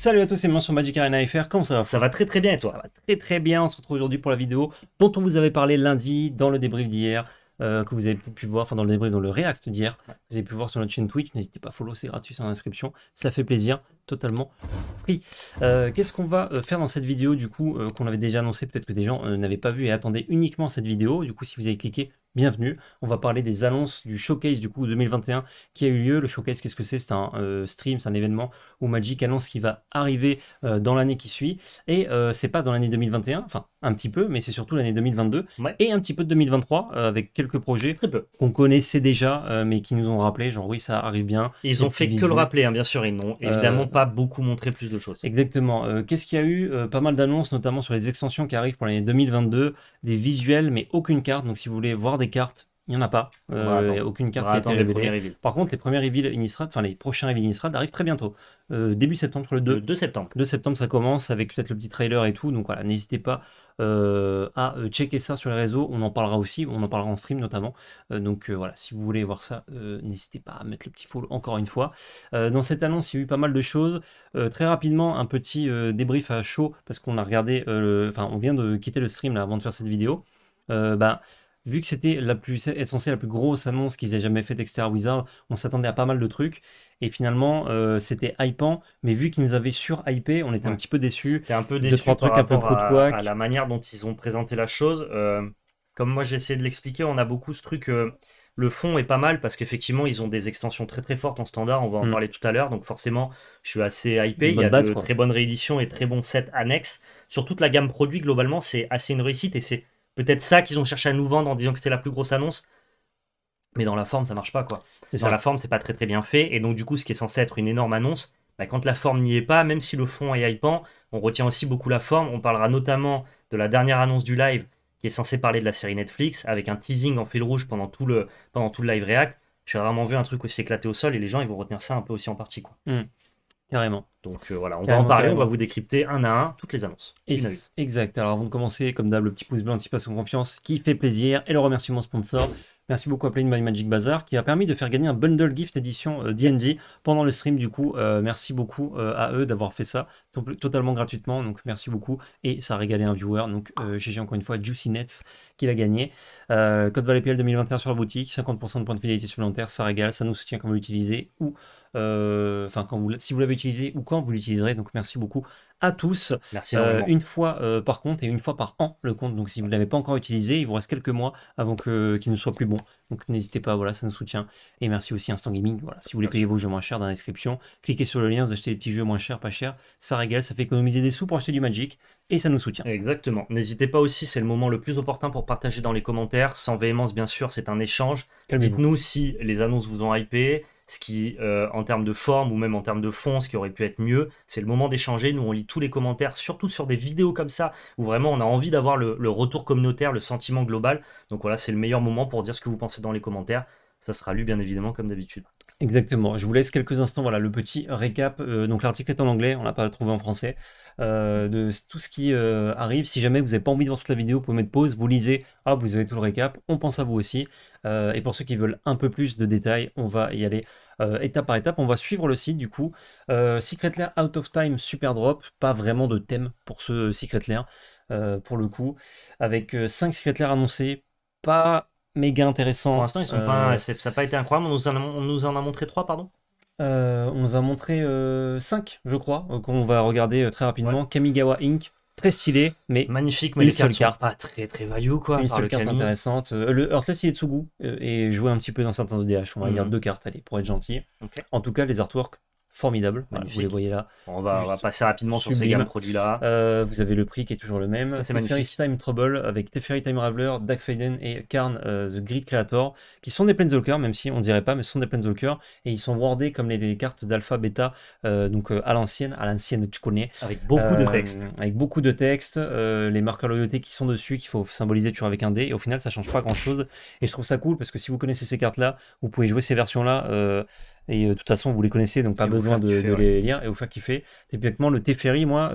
Salut à tous, c'est Manon sur Magic Arena FR, comment ça va? Ça va très très bien et toi? Ça va très très bien, on se retrouve aujourd'hui pour la vidéo dont on vous avait parlé lundi dans le débrief d'hier, que vous avez peut-être pu voir, enfin dans le débrief, dans le react d'hier, vous avez pu voir sur notre chaîne Twitch, n'hésitez pas à follow, c'est gratuit, c'est en inscription, ça fait plaisir, totalement free. Qu'est-ce qu'on va faire dans cette vidéo du coup, qu'on avait déjà annoncé, peut-être que des gens n'avaient pas vu et attendaient uniquement cette vidéo, du coup si vous avez cliqué, bienvenue, on va parler des annonces du showcase du coup 2021 qui a eu lieu. Le showcase, qu'est-ce que c'est? C'est un stream, c'est un événement où Magic annonce ce qui va arriver dans l'année qui suit. Et c'est pas dans l'année 2021, enfin un petit peu, mais c'est surtout l'année 2022 et un petit peu de 2023 avec quelques projets qu'on connaissait déjà mais qui nous ont rappelé, genre oui ça arrive bien. Et ils ont fait que le rappeler, hein, bien sûr, ils n'ont évidemment pas beaucoup montré plus de choses. Exactement, qu'est-ce qu'il y a eu? Pas mal d'annonces, notamment sur les extensions qui arrivent pour l'année 2022, des visuels mais aucune carte, donc si vous voulez voir des cartes, il n'y en a pas. Y a aucune carte qui a été révélée. Par contre, les premiers reveals Innistrad, enfin les prochains reveals Innistrad arrivent très bientôt. Début septembre, le 2. Le 2 septembre. Le 2 septembre, ça commence avec peut-être le petit trailer et tout. Donc voilà, n'hésitez pas à checker ça sur les réseaux. On en parlera aussi, on en parlera en stream notamment. Donc voilà, si vous voulez voir ça, n'hésitez pas à mettre le petit follow encore une fois. Dans cette annonce, il y a eu pas mal de choses. Très rapidement, un petit débrief à chaud parce qu'on a regardé, on vient de quitter le stream là avant de faire cette vidéo. Vu que c'était censée être la plus grosse annonce qu'ils aient jamais faite extérieur Wizard, on s'attendait à pas mal de trucs. Et finalement, c'était hypant, mais vu qu'ils nous avaient sur-hypé, on était un petit peu déçus. T'es un peu déçu par rapport à la manière dont ils ont présenté la chose. Comme moi, j'ai essayé de l'expliquer, on a beaucoup ce truc... Le fond est pas mal parce qu'effectivement, ils ont des extensions très très fortes en standard. On va en parler tout à l'heure. Donc forcément, je suis assez hypé. Il y a de très bonnes rééditions et très bons sets annexes. Sur toute la gamme produit, globalement, c'est assez une réussite et c'est... peut-être ça qu'ils ont cherché à nous vendre en disant que c'était la plus grosse annonce, mais dans la forme ça marche pas quoi. Dans la forme c'est pas très très bien fait et donc du coup ce qui est censé être une énorme annonce, bah, quand la forme n'y est pas, même si le fond est hypant, on retient aussi beaucoup la forme. On parlera notamment de la dernière annonce du live qui est censée parler de la série Netflix avec un teasing en fil rouge pendant tout le live react. J'ai rarement vu un truc aussi éclaté au sol et les gens ils vont retenir ça un peu aussi en partie quoi. Carrément. Donc voilà, on va en parler, on va vous décrypter un à un toutes les annonces. Exact. Alors avant de commencer, comme d'hab, le petit pouce bleu anticipation confiance qui fait plaisir et le remerciement sponsor. Merci beaucoup à Play My Magic Bazar qui a permis de faire gagner un bundle gift édition D&D pendant le stream du coup. Merci beaucoup à eux d'avoir fait ça totalement gratuitement. Donc merci beaucoup et ça a régalé un viewer. Donc GG encore une fois, Juicy Nets qui l'a gagné. Code ValetPL 2021 sur la boutique, 50% de points de fidélité supplémentaires, ça régale, ça nous soutient quand vous l'utilisez ou si vous l'avez utilisé ou quand vous l'utiliserez. Donc merci beaucoup à tous. Merci une fois par compte et une fois par an le compte. Donc si vous ne l'avez pas encore utilisé, il vous reste quelques mois avant qu'il ne soit plus bon. Donc n'hésitez pas, voilà, ça nous soutient. Et merci aussi Instant Gaming. Voilà, si vous voulez payer vos jeux moins chers dans la description, cliquez sur le lien, vous achetez les petits jeux moins chers, pas chers. Ça régale, ça fait économiser des sous pour acheter du Magic et ça nous soutient. Exactement. N'hésitez pas aussi, c'est le moment le plus opportun pour partager dans les commentaires. Sans véhémence, bien sûr, c'est un échange. Dites-nous si les annonces vous ont hypé. Ce qui, en termes de forme ou même en termes de fond, ce qui aurait pu être mieux, c'est le moment d'échanger. Nous, on lit tous les commentaires, surtout sur des vidéos comme ça, où vraiment on a envie d'avoir le retour communautaire, le sentiment global. Donc voilà, c'est le meilleur moment pour dire ce que vous pensez dans les commentaires. Ça sera lu, bien évidemment, comme d'habitude. Exactement. Je vous laisse quelques instants, voilà, le petit récap. Donc l'article est en anglais, on ne l'a pas trouvé en français. De tout ce qui arrive. Si jamais vous n'avez pas envie de voir toute la vidéo, vous pouvez mettre pause, vous lisez, hop, vous avez tout le récap, on pense à vous aussi. Et pour ceux qui veulent un peu plus de détails, on va y aller étape par étape. On va suivre le site du coup. Secret Lair Out of Time, super drop, pas vraiment de thème pour ce Secret Lair, pour le coup. Avec 5 Secret Lair annoncés, pas méga intéressant. Pour l'instant, ils sont pas, ça n'a pas été incroyable, on nous en a montré 3, pardon. On nous a montré 5 je crois, qu'on va regarder très rapidement. Kamigawa Inc, très stylé mais magnifique, mais une seule carte pas très très value quoi, une seule carte intéressante. Le Heartless Yetsugu et jouer un petit peu dans certains EDH, on va dire 2 cartes, allez, pour être gentil. En tout cas les artworks formidables, voilà, vous les voyez là. On va passer rapidement sur ces gammes produits là. Vous avez le prix qui est toujours le même. C'est Teferi Time Trouble avec Teferi Time Raveler, Dack Fayden et Karn The Grid Creator, qui sont des Planeswalkers, même si on dirait pas, mais ce sont des Planeswalkers et ils sont wardés comme les cartes d'alpha, bêta, donc à l'ancienne, tu connais. Avec beaucoup de textes. Avec beaucoup de textes, les marqueurs loyauté qui sont dessus, qu'il faut symboliser toujours avec un dé, et au final ça change pas grand chose. Et je trouve ça cool parce que si vous connaissez ces cartes là, vous pouvez jouer ces versions là. Et de toute façon, vous les connaissez, donc pas besoin de les lire et vous faire kiffer. Typiquement, le Teferi, moi,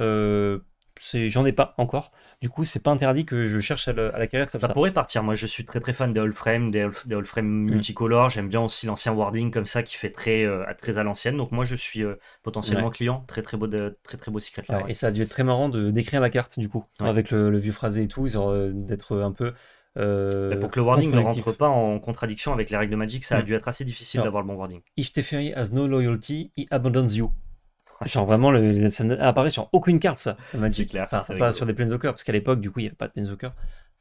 j'en ai pas encore. Du coup, c'est pas interdit que je cherche à la carrière. Ça pourrait partir. Moi, je suis très très fan des all frame, des all frame multicolores. J'aime bien aussi l'ancien wording comme ça qui fait très très à l'ancienne. Donc moi, je suis potentiellement client. Très très beau Secret Lair. Ouais. Et ça a dû être très marrant de d'écrire la carte du coup avec le vieux phrasé et tout, d'être un peu. Pour que le wording ne rentre pas en contradiction avec les règles de Magic, ça a dû être assez difficile d'avoir le bon wording. If Teferi has no loyalty, he abandons you. Genre vraiment, ça n'apparaît sur aucune carte, ça, Magic. Clair, enfin, pas sur des Planeswalkers, parce qu'à l'époque, du coup, il n'y avait pas de Planeswalkers,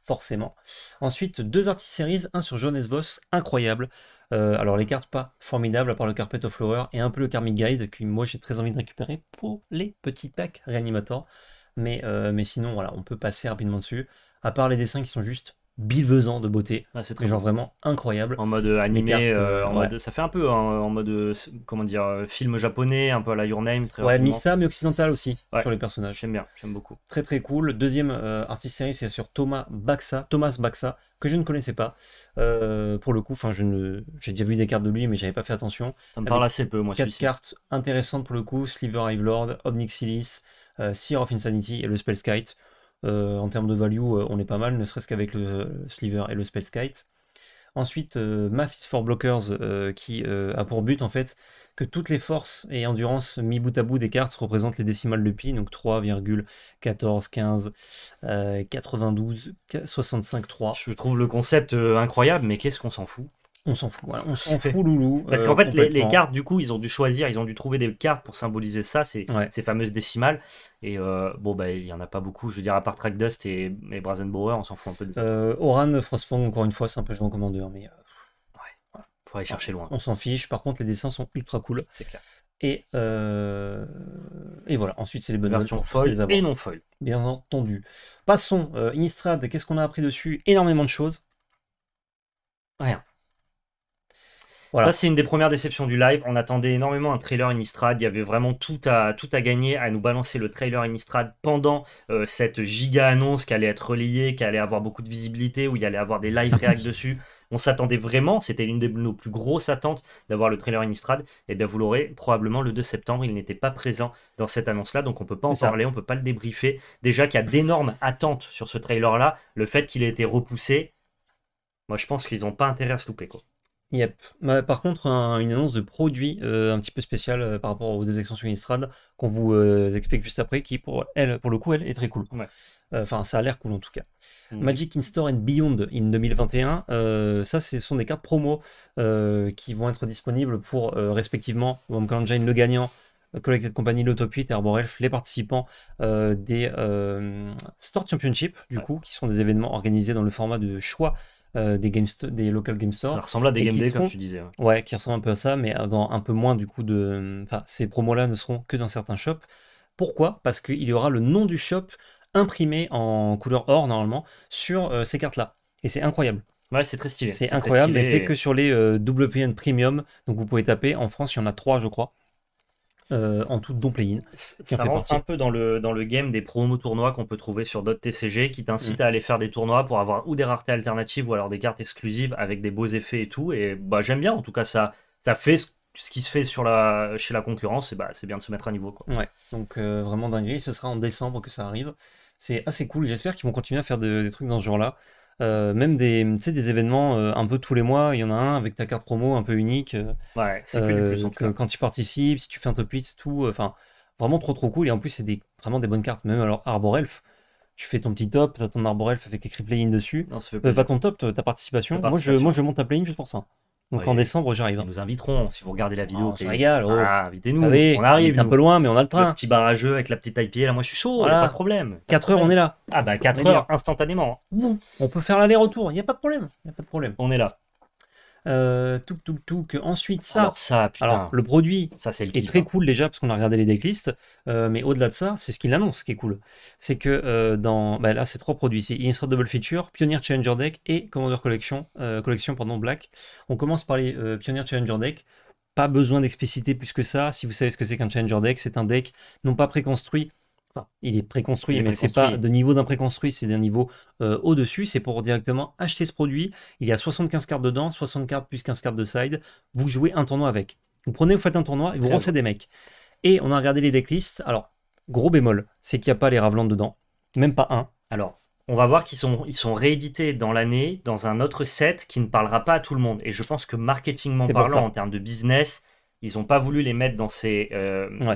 forcément. Ensuite, deux artistes series, un sur Johannes Voss, incroyable. Alors, les cartes pas formidables, à part le Carpet of Flower et un peu le Karmic Guide, que moi, j'ai très envie de récupérer pour les petits packs réanimateurs. Mais sinon, voilà, on peut passer rapidement dessus. À part les dessins qui sont juste bilvesant de beauté, c'est très genre cool. Vraiment incroyable en mode animé, cartes, mode, ça fait un peu en mode comment dire film japonais, un peu à la Your Name, très Misa mais occidental aussi sur les personnages. J'aime bien, j'aime beaucoup. Très très cool. Deuxième artiste série, c'est sur Thomas Baxa que je ne connaissais pas pour le coup. Enfin, j'ai déjà vu des cartes de lui, mais j'avais pas fait attention. Ça me parle assez peu moi. Quatre cartes intéressantes pour le coup: Sliver Hivelord, Ob Nixilis, Sower of Insanity et le Spellskite. En termes de value, on est pas mal, ne serait-ce qu'avec le Sliver et le Spellskite. Ensuite, Math is for Blockers, qui a pour but en fait que toutes les forces et endurances mis bout à bout des cartes représentent les décimales de pi, donc 3,14, 15, 92, 65, 3. Je trouve le concept incroyable, mais qu'est-ce qu'on s'en fout? On s'en fout, voilà. On s'en fout, loulou. Parce qu'en fait, les cartes, du coup, ils ont dû choisir, ils ont dû trouver des cartes pour symboliser ça, ces fameuses décimales. Et bon, bah, il n'y en a pas beaucoup, je veux dire, à part Track Dust et Brazenbauer, on s'en fout un peu de ça. Oran, Frostfang, encore une fois, c'est un peu joué en commandeur, mais voilà. Faut aller chercher loin. On s'en fiche. Par contre, les dessins sont ultra cool. C'est clair. Et voilà, ensuite c'est les bonnes versions foil et non foil. Bien entendu. Passons, Innistrad, qu'est-ce qu'on a appris dessus? Énormément de choses. Rien. Voilà. Ça, c'est une des premières déceptions du live. On attendait énormément un trailer Innistrad. Il y avait vraiment tout à gagner à nous balancer le trailer Innistrad pendant cette giga annonce qui allait être relayée, qui allait avoir beaucoup de visibilité, où il y allait avoir des live react dessus. On s'attendait vraiment, c'était l'une de nos plus grosses attentes d'avoir le trailer Innistrad. Et bien vous l'aurez probablement le 2 septembre, il n'était pas présent dans cette annonce-là, donc on ne peut pas en parler, on ne peut pas le débriefer. Déjà qu'il y a d'énormes attentes sur ce trailer-là, le fait qu'il ait été repoussé, moi je pense qu'ils n'ont pas intérêt à se louper, quoi. Yep. Bah, par contre, une annonce de produit un petit peu spéciale par rapport aux deux extensions Innistrad qu'on vous explique juste après, qui pour le coup est très cool. Enfin, ça a l'air cool en tout cas. Magic in Store and Beyond in 2021, ça ce sont des cartes promo qui vont être disponibles pour respectivement Worm Engine, le gagnant, Collected Company, le top 8 et Arbor Elf, les participants des Store Championship, du coup, qui sont des événements organisés dans le format de choix des local game stores. Ça ressemble à des game day comme tu disais. Ouais, qui ressemble un peu à ça, mais dans un peu moins du coup de... Enfin, ces promos-là ne seront que dans certains shops. Pourquoi? Parce qu'il y aura le nom du shop imprimé en couleur or, normalement, sur ces cartes-là. Et c'est incroyable. Ouais, c'est très stylé. C'est incroyable, mais c'est que sur les WPN Premium. Donc vous pouvez taper. En France, il y en a 3, je crois. En tout dont play-in. Ça rentre un peu dans le game des promos tournois qu'on peut trouver sur d'autres TCG qui t'incitent à aller faire des tournois pour avoir ou des raretés alternatives ou alors des cartes exclusives avec des beaux effets et tout. Et bah, j'aime bien, en tout cas, ça fait ce qui se fait chez la concurrence. Et bah, c'est bien de se mettre à niveau, quoi. Ouais, donc vraiment dinguerie. Ce sera en décembre que ça arrive. C'est assez cool. J'espère qu'ils vont continuer à faire des trucs dans ce genre-là. Même des événements un peu tous les mois, il y en a un avec ta carte promo un peu unique. Ouais, c'est que du plus en tout cas. Quand tu participes, si tu fais un top 8, tout. Enfin, vraiment trop cool. Et en plus, c'est vraiment des bonnes cartes. Même alors, Arbor Elf, tu fais ton petit top, t'as ton Arbor Elf avec écrit play-in dessus. Non, ça fait pas ton top, ta participation. Moi, je monte un play-in juste pour ça. Donc en décembre, j'arrive. Nous inviterons, si vous regardez la vidéo. C'est égal. Invitez-nous. On arrive. Un peu loin, mais on a le train. Le petit barrageux avec la petite IPA, là, moi je suis chaud, voilà. Pas de problème. 4 heures, on est là. Ah bah 4 heures, instantanément. Bon, on peut faire l'aller-retour, il n'y a pas de problème. On est là. Ensuite, ça. Alors, ça, putain. Alors, le produit, ça, c'est très cool déjà, parce qu'on a regardé les decklists. Mais au-delà de ça, c'est ce qu'il annonce, ce qui est cool. C'est que là, c'est 3 produits. C'est Innistrad Double Feature, Pioneer Challenger Deck et Commander Collection, Black. On commence par les Pioneer Challenger Deck. Pas besoin d'expliciter plus que ça. Si vous savez ce que c'est qu'un Challenger Deck, c'est un deck non pas préconstruit. Enfin, il est préconstruit, mais c'est pas de niveau d'un préconstruit, c'est d'un niveau au-dessus. C'est pour directement acheter ce produit. Il y a 75 cartes dedans, 60 cartes plus 15 cartes de side. Vous jouez un tournoi avec. Vous faites un tournoi et vous lancez des mecs. Et on a regardé les decklists. Alors, Gros bémol, c'est qu'il n'y a pas les Ravelands dedans. Même pas un. Alors, on va voir qu'ils sont réédités dans l'année, dans un autre set qui ne parlera pas à tout le monde. Et je pense que marketingment parlant, en termes de business, ils n'ont pas voulu les mettre dans ces,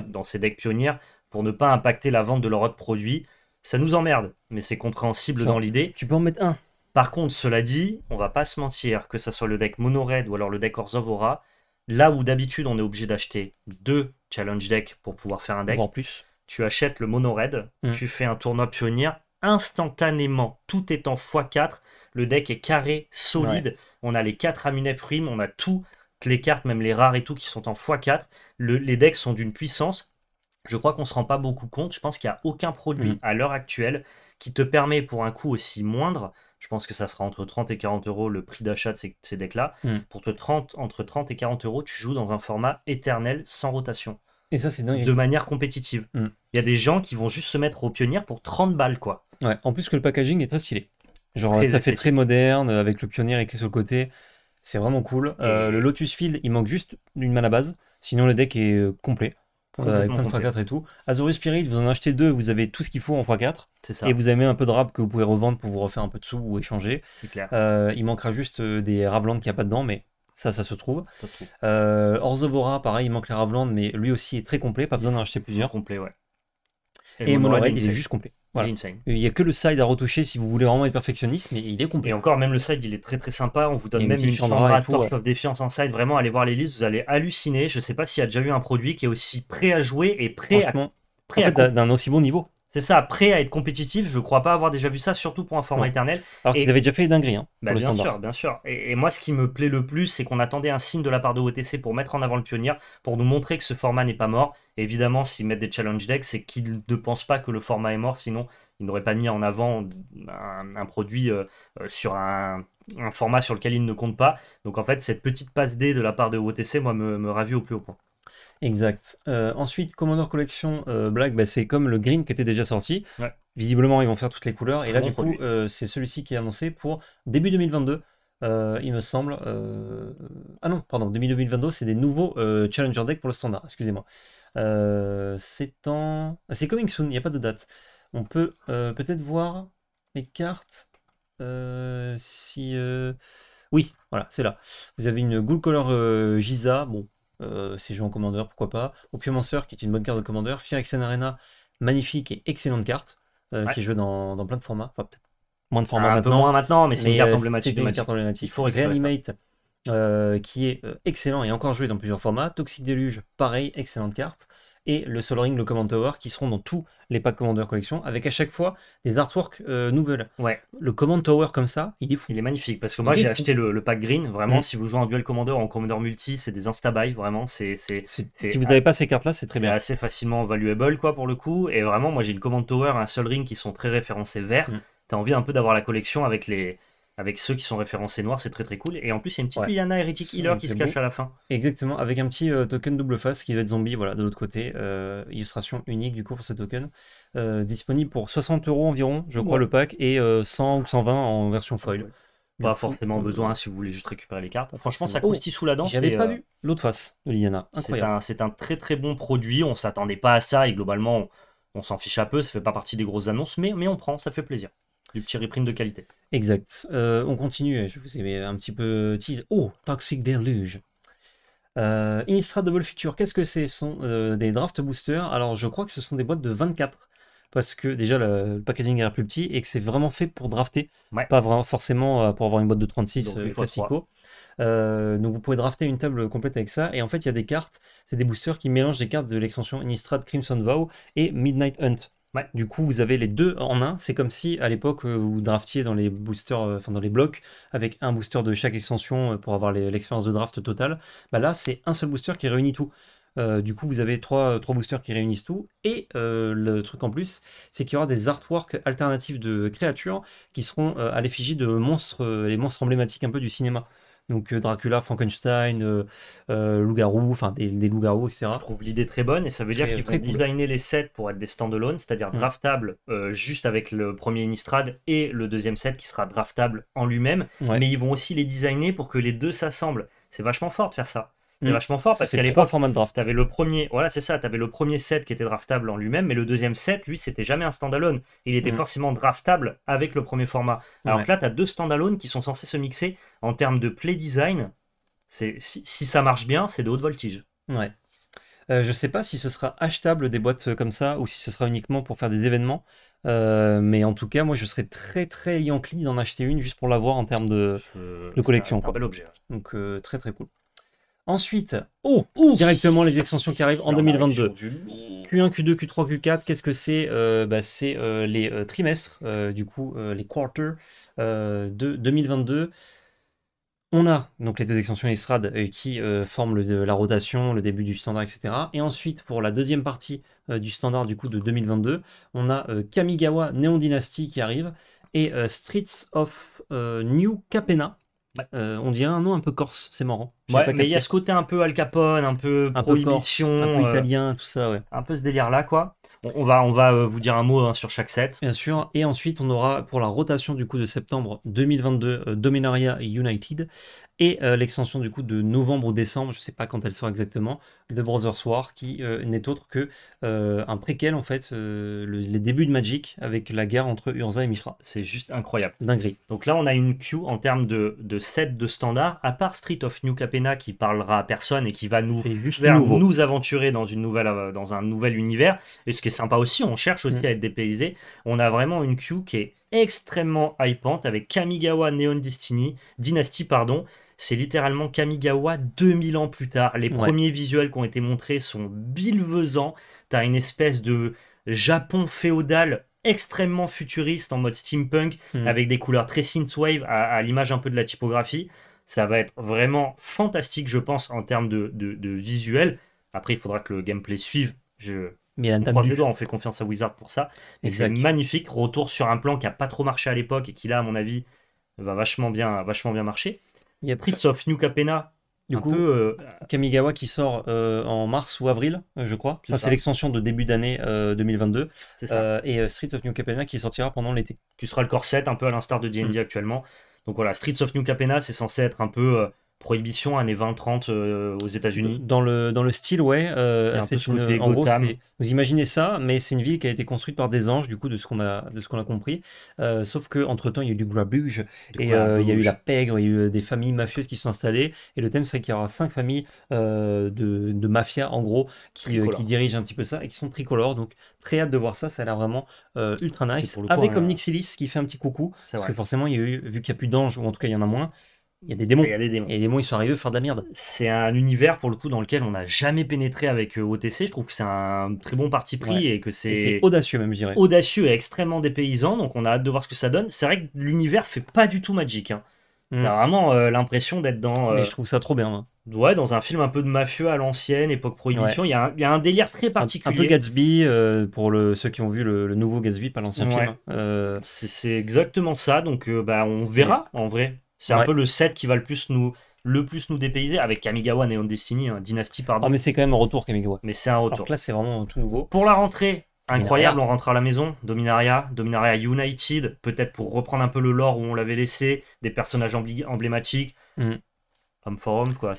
dans ces decks pionniers pour ne pas impacter la vente de leur autre produit. Ça nous emmerde, mais c'est compréhensible dans l'idée. Tu peux en mettre un. Par contre, cela dit, on va pas se mentir, que ce soit le deck Mono Red ou alors le deck Orzhov Aura, là où d'habitude on est obligé d'acheter 2 challenge decks pour pouvoir faire un deck, en plus. Tu achètes le Mono Red, tu fais un tournoi pionnier, instantanément, tout est en x4, le deck est carré, solide, on a les 4 Amunet Prime, on a toutes les cartes, même les rares et tout, qui sont en x4, les decks sont d'une puissance, je crois qu'on ne se rend pas beaucoup compte, je pense qu'il n'y a aucun produit à l'heure actuelle qui te permet pour un coût aussi moindre, je pense que ça sera entre 30 et 40 euros le prix d'achat de ces decks-là, pour te entre 30 et 40 euros, tu joues dans un format éternel sans rotation. Et ça, c'est dingue. De manière compétitive. Il y a des gens qui vont juste se mettre aux pionniers pour 30 balles, quoi. Ouais, en plus que le packaging est très stylé. Genre, très ça fait très moderne, avec le pionnier écrit sur le côté. C'est vraiment cool. Le Lotus Field, il manque juste une mana base. Sinon, le deck est complet. Avec plein de x4 et tout. Azorius Spirit, vous en achetez 2, vous avez tout ce qu'il faut en x4. C'est ça. Et vous avez un peu de rap que vous pouvez revendre pour vous refaire un peu de sous ou échanger. C'est clair. Il manquera juste des Ravelands qu'il n'y a pas dedans, mais... Ça se trouve. Orzhov Aura, pareil, il manque les Ravelands, mais lui aussi est très complet, pas besoin d'en acheter plusieurs. Complet, ouais. Et Mono Red, il est juste complet. Voilà. Il n'y a que le side à retoucher si vous voulez vraiment être perfectionniste, mais il est complet. Et encore, même le side, il est très très sympa. On vous donne même une Chandra Torch of Défiance en side. Vraiment, allez voir les listes, vous allez halluciner. Je ne sais pas s'il y a déjà eu un produit qui est aussi prêt à jouer et prêt d'un aussi bon niveau. C'est ça, prêt à être compétitif, je ne crois pas avoir déjà vu ça, surtout pour un format éternel. Alors qu'ils avaient déjà fait les dingueries. Hein, bah bien sûr, bien sûr. Et moi, ce qui me plaît le plus, c'est qu'on attendait un signe de la part de OTC pour mettre en avant le pionnier, pour nous montrer que ce format n'est pas mort. Et évidemment, s'ils mettent des challenge decks, c'est qu'ils ne pensent pas que le format est mort, sinon ils n'auraient pas mis en avant un produit sur un format sur lequel ils ne comptent pas. Donc en fait, cette petite passe D de la part de OTC, moi, me ravit au plus haut point. Exact. Ensuite, Commander Collection Black, bah, c'est comme le green qui était déjà sorti. Ouais. Visiblement, ils vont faire toutes les couleurs. Et là, du coup, c'est celui-ci qui est annoncé pour début 2022, il me semble. Ah non, pardon, début 2022, c'est des nouveaux Challenger Deck pour le standard. Excusez-moi. C'est coming soon, il n'y a pas de date. On peut peut-être voir les cartes si... Oui, voilà, c'est là. Vous avez une Ghoul Color Giza, bon... c'est joué en commandeur, pourquoi pas. Opiomancer, qui est une bonne carte de commandeur. Phyrexian Arena, magnifique et excellente carte, qui est jouée dans plein de formats. Enfin, peut-être moins de formats maintenant. Un peu moins maintenant, mais c'est une carte emblématique. Il faut Reanimate, qui est excellent et encore joué dans plusieurs formats. Toxic Deluge, pareil, excellente carte. Et le Soul Ring, le Command Tower, qui seront dans tous les packs Commander Collection, avec à chaque fois des artworks nouvelles. Ouais. Le Command Tower, comme ça, il est fou. Il est magnifique, parce que moi, j'ai acheté le pack green. Vraiment, si vous jouez en duel Commander ou en Commander multi, c'est des insta-buy, vraiment. Si vous n'avez pas ces cartes-là, c'est très bien. C'est assez facilement valuable, quoi, pour le coup. Et vraiment, moi, j'ai une Command Tower, un Soul Ring qui sont très référencés verts. T'as envie un peu d'avoir la collection avec ceux qui sont référencés noirs, c'est très très cool. Et en plus, il y a une petite Liliana Heretic Healer qui se cache à la fin. Exactement, avec un petit token double face qui va être zombie, voilà, de l'autre côté. Illustration unique du coup pour ce token. Disponible pour 60 euros environ, je crois, le pack, et 100 ou 120 en version foil. Pas forcément besoin si vous voulez juste récupérer les cartes. Franchement, ça croustille sous la dent. J'avais pas vu l'autre face de Liliana. Incroyable. C'est un très très bon produit, on s'attendait pas à ça, et globalement, on s'en fiche un peu, ça fait pas partie des grosses annonces, mais on prend, ça fait plaisir. Du petit reprint de qualité. Exact. On continue. Je vous ai un petit peu tease. Oh, Toxic Deluge. Innistrad Double Feature. Qu'est-ce que c'est? Ce sont des draft boosters. Alors, je crois que ce sont des boîtes de 24. Parce que déjà, le packaging est plus petit et que c'est vraiment fait pour drafter. Ouais. Pas vraiment, forcément pour avoir une boîte de 36 classico. Donc, vous pouvez drafter une table complète avec ça. Et en fait, il y a des cartes. C'est des boosters qui mélangent des cartes de l'extension Innistrad Crimson Vow et Midnight Hunt. Ouais. Du coup, vous avez les deux en un. C'est comme si à l'époque vous draftiez dans les boosters, enfin dans les blocs, avec un booster de chaque extension pour avoir l'expérience de draft totale. Bah là, c'est un seul booster qui réunit tout. Du coup, vous avez trois boosters qui réunissent tout. Et le truc en plus, c'est qu'il y aura des artworks alternatifs de créatures qui seront à l'effigie de monstres, les monstres emblématiques un peu du cinéma. Donc Dracula, Frankenstein, loup-garou, enfin des loups-garous, etc. Je trouve l'idée très bonne et ça veut dire qu'ils vont designer les sets pour être des stand-alone, c'est-à-dire draftables juste avec le premier Innistrad et le deuxième set qui sera draftable en lui-même. Ouais. Mais ils vont aussi les designer pour que les deux s'assemblent. C'est vachement fort de faire ça. C'est vachement fort parce qu'à l'époque, t'avais le premier, voilà, c'est ça, t'avais le premier set qui était draftable en lui-même, mais le deuxième set, lui, c'était jamais un standalone. Il était forcément draftable avec le premier format. Alors que là, t'as deux standalones qui sont censés se mixer en termes de play design. Si ça marche bien, c'est de haute voltige. Ouais. Je sais pas si ce sera achetable des boîtes comme ça ou si ce sera uniquement pour faire des événements. Mais en tout cas, moi, je serais très enclin d'en acheter une juste pour l'avoir en termes de collection. C'est un bel objet. Donc très cool. Ensuite, directement les extensions qui arrivent en 2022. Q1, Q2, Q3, Q4, qu'est-ce que c'est? C'est les trimestres, du coup, les quarters de 2022. On a donc les deux extensions Innistrad qui forment la rotation, le début du standard, etc. Et ensuite, pour la deuxième partie du standard du coup de 2022, on a Kamigawa Neon Dynasty qui arrive et Streets of New Capenna. On dirait un nom un peu corse, c'est marrant. Ouais, mais il y a ce côté un peu Al Capone, un peu prohibition, un peu italien, tout ça. Ouais. Un peu ce délire-là, quoi. On va vous dire un mot sur chaque set. Bien sûr. Et ensuite, on aura pour la rotation du coup de septembre 2022 Dominaria United et l'extension du coup de novembre ou décembre, je ne sais pas quand elle sort exactement, The Brothers War, qui n'est autre que un préquel en fait, les débuts de Magic avec la guerre entre Urza et Mishra. C'est juste incroyable. Dinguerie. Donc là, on a une queue en termes de set de standard, à part Street of New Capenna qui parlera à personne et qui va nous aventurer dans un nouvel univers. Et ce qui est sympa aussi, on cherche aussi à être dépaysé. On a vraiment une queue qui est extrêmement hypante avec Kamigawa Neon Dynasty, pardon. C'est littéralement Kamigawa 2000 ans plus tard. Les premiers visuels qui ont été montrés sont billevesants. Tu as une espèce de Japon féodal extrêmement futuriste en mode steampunk avec des couleurs très synthwave à l'image un peu de la typographie. Ça va être vraiment fantastique, je pense, en termes de visuel. Après, il faudra que le gameplay suive. Mais on croise les doigts, on fait confiance à Wizard pour ça. Et c'est magnifique. Retour sur un plan qui n'a pas trop marché à l'époque et qui, là, à mon avis, va vachement bien marcher. Il y a Streets of New Capenna, du coup, Kamigawa qui sort en mars ou avril, je crois. C'est l'extension de début d'année 2022. Ça. Et Streets of New Capenna qui sortira pendant l'été. Qui sera le corset, un peu à l'instar de D&D actuellement. Donc voilà, Streets of New Capenna, c'est censé être un peu prohibition années 20-30 aux États-Unis. Dans le style, ouais. C'est une, en gros, vous imaginez ça, mais c'est une ville qui a été construite par des anges, du coup, de ce qu'on a, compris. Sauf qu'entre-temps, il y a eu du grabuge, et il y a eu la pègre, il y a eu des familles mafieuses qui se sont installées, et le thème, c'est qu'il y aura 5 familles de mafias, en gros, qui dirigent un petit peu ça, et qui sont tricolores, donc très hâte de voir ça, ça a l'air vraiment ultra nice. Coup, avec Ob Nixilis qui fait un petit coucou, parce que forcément, il y a eu, vu qu'il n'y a plus d'anges, ou en tout cas, il y en a moins, il y a des démons. Et les démons, ils sont arrivés à faire de la merde. C'est un univers, pour le coup, dans lequel on n'a jamais pénétré avec OTC. Je trouve que c'est un très bon parti pris et que c'est audacieux, même, je dirais. Audacieux et extrêmement dépaysant. Donc, on a hâte de voir ce que ça donne. C'est vrai que l'univers fait pas du tout Magic. Hein. T'as vraiment l'impression d'être dans. Mais je trouve ça trop bien. Hein. Ouais, dans un film un peu de mafieux à l'ancienne, époque prohibition. Il y a un délire très particulier. Un peu Gatsby, pour ceux qui ont vu le nouveau Gatsby, pas l'ancien film. C'est exactement ça. Donc, on verra, en vrai. C'est un peu le set qui va le plus nous dépayser avec Kamigawa Neon Dynasty, pardon. Oh, mais c'est quand même un retour, Kamigawa. Mais c'est un retour. Alors là, c'est vraiment tout nouveau. Pour la rentrée, incroyable, on rentre à la maison. Dominaria United, peut-être pour reprendre un peu le lore où on l'avait laissé, des personnages emblématiques. Homme for Homme, quoi.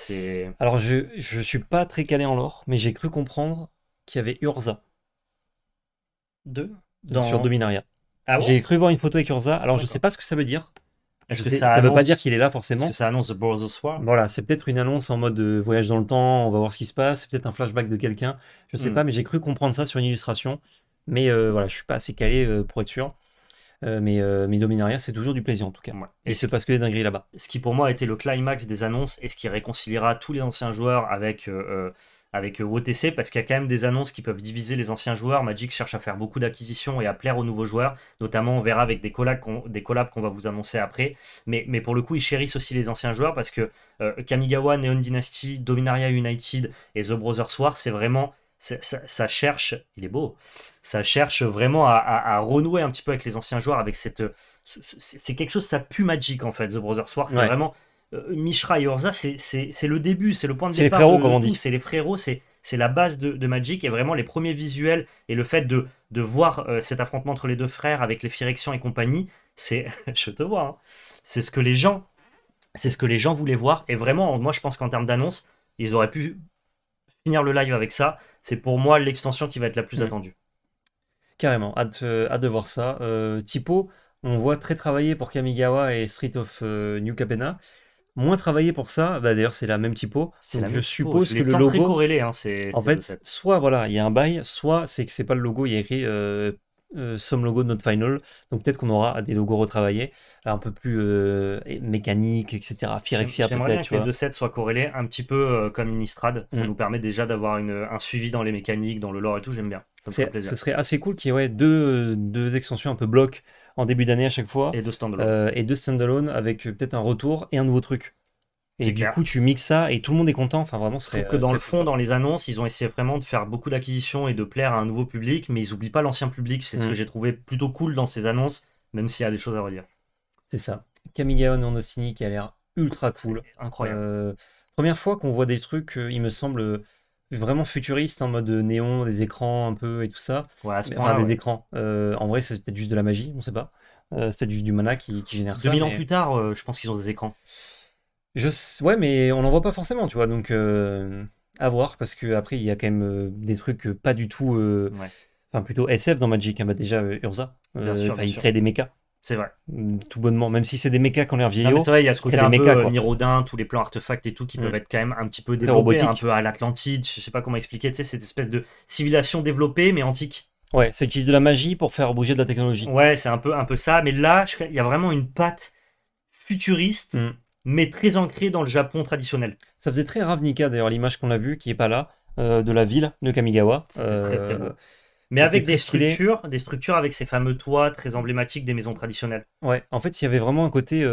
Alors, je suis pas très calé en lore, mais j'ai cru comprendre qu'il y avait Urza. Sur Dominaria. Ah, j'ai cru voir une photo avec Urza. Alors, je sais pas ce que ça veut dire. Ça ne veut pas dire qu'il est là forcément. Parce que ça annonce The Brothers War. Voilà, c'est peut-être une annonce en mode voyage dans le temps, on va voir ce qui se passe, c'est peut-être un flashback de quelqu'un, je ne sais pas, mais j'ai cru comprendre ça sur une illustration. Mais voilà, je ne suis pas assez calé pour être sûr. Mais Dominaria, c'est toujours du plaisir en tout cas. Ouais. Et c'est parce que les dingueries là-bas. Ce qui pour moi a été le climax des annonces et ce qui réconciliera tous les anciens joueurs avec OTC, parce qu'il y a quand même des annonces qui peuvent diviser les anciens joueurs. Magic cherche à faire beaucoup d'acquisitions et à plaire aux nouveaux joueurs, notamment on verra avec des collabs qu'on va vous annoncer après, mais pour le coup ils chérissent aussi les anciens joueurs, parce que Kamigawa, Neon Dynasty, Dominaria United et The Brothers War, c'est vraiment ça cherche, il est beau, ça cherche vraiment à renouer un petit peu avec les anciens joueurs, avec c'est quelque chose, ça pue Magic en fait. The Brothers War, c'est vraiment Mishra et Urza, c'est le début, c'est le point de départ. C'est les frérots, comme on dit. C'est les frérots, c'est la base de Magic, et vraiment les premiers visuels et le fait de voir cet affrontement entre les deux frères avec les Phyrexians et compagnie, c'est, je te vois, hein, c'est ce que les gens voulaient voir. Et vraiment, moi je pense qu'en termes d'annonce, Ils auraient pu finir le live avec ça. C'est pour moi l'extension qui va être la plus attendue. Carrément, hâte de voir ça. Tipo, on voit très travaillé pour Kamigawa et Street of New Capenna. Moins travaillé pour ça, bah, d'ailleurs c'est la même typo. Donc, je suppose que le logo... Très corrélé, hein, en fait, soit voilà, il y a un bail, soit c'est que c'est pas le logo, il y a écrit some logo not final. Donc peut-être qu'on aura des logos retravaillés, un peu plus mécanique, etc. Phyrexia peut-être. J'aimerais bien que les deux sets soient corrélés un petit peu comme Innistrad. Ça nous permet déjà d'avoir un suivi dans les mécaniques, dans le lore et tout, j'aime bien. Ça me plaisir. Ce serait assez cool qu'il y ait deux extensions un peu bloc en début d'année à chaque fois. Et deux standalone. Avec peut-être un retour et un nouveau truc. Et du coup, tu mixes ça et tout le monde est content. Enfin, vraiment, je trouve que dans le fond, dans les annonces, ils ont essayé vraiment de faire beaucoup d'acquisitions et de plaire à un nouveau public, mais ils n'oublient pas l'ancien public. C'est ce que j'ai trouvé plutôt cool dans ces annonces, même s'il y a des choses à redire. C'est ça. Kamigawa Nandostini qui a l'air ultra cool. Incroyable. Première fois qu'on voit des trucs, il me semble, vraiment futuriste, en mode néon, des écrans un peu et tout ça. Ouais, à ce point, des écrans. En vrai, c'est peut-être juste de la magie, on ne sait pas. C'est peut-être juste du mana qui génère 2000 ça. 2000 ans plus tard, je pense qu'ils ont des écrans. Ouais, mais on n'en voit pas forcément, tu vois. Donc, à voir, parce qu'après, il y a quand même des trucs pas du tout... Enfin, plutôt SF dans Magic. Hein, bah, déjà, Urza, il crée des mechas. C'est vrai. Tout bonnement, même si c'est des mechas qui ont l'air vieillots. C'est vrai, il y a ce côté un peu Nirodin, tous les plans artefacts et tout qui peuvent être quand même un petit peu développés, un peu à l'Atlantide, je sais pas comment expliquer, tu sais, cette espèce de civilisation développée mais antique. Ouais, ça utilise de la magie pour faire bouger de la technologie. Ouais, c'est un peu ça, mais là, il y a vraiment une patte futuriste, mais très ancrée dans le Japon traditionnel. Ça faisait très Ravnica d'ailleurs, l'image qu'on a vue, qui est pas là, de la ville de Kamigawa. C'était très beau. Mais avec des structures avec ces fameux toits très emblématiques des maisons traditionnelles. Ouais, en fait, il y avait vraiment un côté,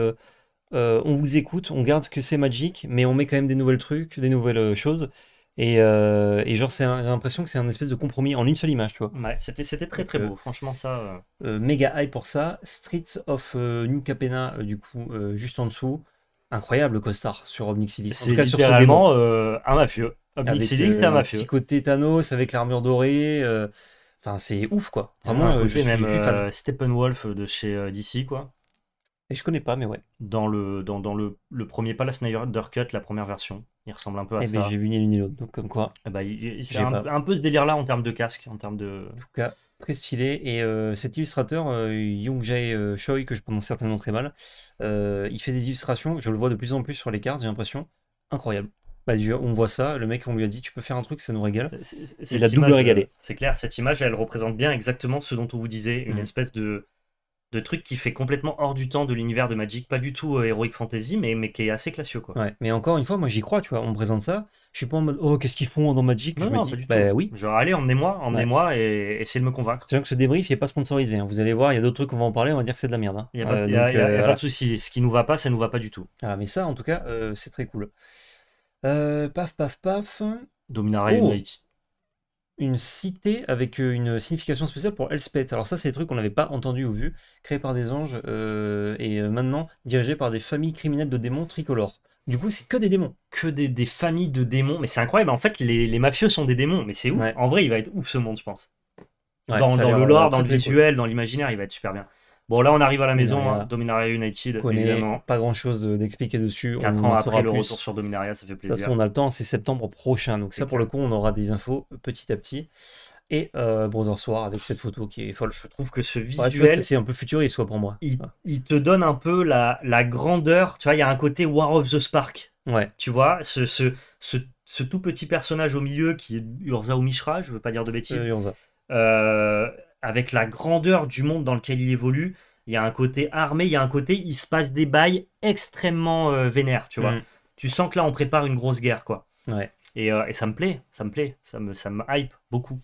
on vous écoute, on garde ce que c'est Magic, mais on met quand même des nouveaux trucs, des nouvelles choses. Et genre, j'ai l'impression que c'est un espèce de compromis en une seule image, tu vois. Ouais, c'était très très beau, franchement ça... méga high pour ça. Streets of New Capenna, du coup, juste en dessous. Incroyable le costard sur Ob Nixilis. C'est littéralement un mafieux. Ob Nixilis, c'est un mafieux. Petit côté Thanos avec l'armure dorée... Enfin, c'est ouf, quoi. Vraiment, je même Steppenwolf de chez DC, quoi. Et je connais pas, mais ouais. Dans le premier, pas la Snyder Cut, la première version. Il ressemble un peu à ça. J'ai vu ni l'une ni l'autre, donc comme quoi. Bah, c'est un peu ce délire-là en termes de casque, en termes de... En tout cas, très stylé. Et cet illustrateur, Young-jae Choi, que je prononce certainement très mal, il fait des illustrations, je le vois de plus en plus sur les cartes, j'ai l'impression. Incroyable. Bah, on voit ça, le mec on lui a dit tu peux faire un truc ça nous régale, il a double régalé. C'est clair, cette image elle représente bien exactement ce dont on vous disait, une espèce de truc qui fait complètement hors du temps de l'univers de Magic, pas du tout Heroic Fantasy mais qui est assez classieux quoi. Ouais, mais encore une fois moi j'y crois tu vois, on me présente ça, je suis pas en mode oh qu'est-ce qu'ils font dans Magic, non, je me dis, pas du tout. Oui. Genre allez emmenez-moi et essayez de me convaincre. C'est vrai que ce débrief il n'est pas sponsorisé, hein. Vous allez voir il y a d'autres trucs qu'on va en parler, on va dire que c'est de la merde. Il n'y a pas de souci, ce qui nous va pas ça nous va pas du tout. Ah mais ça en tout cas c'est très cool. Paf. Dominaria United. Une cité avec une signification spéciale pour Elspeth. Alors ça, c'est des trucs qu'on n'avait pas entendu ou vu. Créée par des anges et maintenant dirigée par des familles criminelles de démons tricolores. Du coup, c'est que des démons. Que des familles de démons. Mais c'est incroyable. En fait, les mafieux sont des démons. Mais c'est ouf. Ouais. En vrai, il va être ouf ce monde, je pense. Ouais, dans le lore, dans le visuel, dans l'imaginaire, il va être super bien. Bon, là, on arrive à la maison, Dominaria, hein. Dominaria United, évidemment. Pas grand-chose d'expliquer dessus. 4 ans après le retour sur Dominaria, ça fait plaisir. Parce qu'on a le temps, c'est septembre prochain. Donc ça, pour le coup, on aura des infos petit à petit. Et Brothers War avec cette photo qui est folle. Je trouve que ce visuel... C'est un peu futuriste, pour moi. Il te donne un peu la grandeur. Tu vois, il y a un côté War of the Spark. Ouais. Tu vois, ce tout petit personnage au milieu qui est Urza ou Mishra, je veux pas dire de bêtises. Urza. Avec la grandeur du monde dans lequel il évolue, il y a un côté armé, il y a un côté, il se passe des bails extrêmement vénères, tu vois. Tu sens que là, on prépare une grosse guerre, quoi. Ouais. Et ça me plaît, ça me hype beaucoup.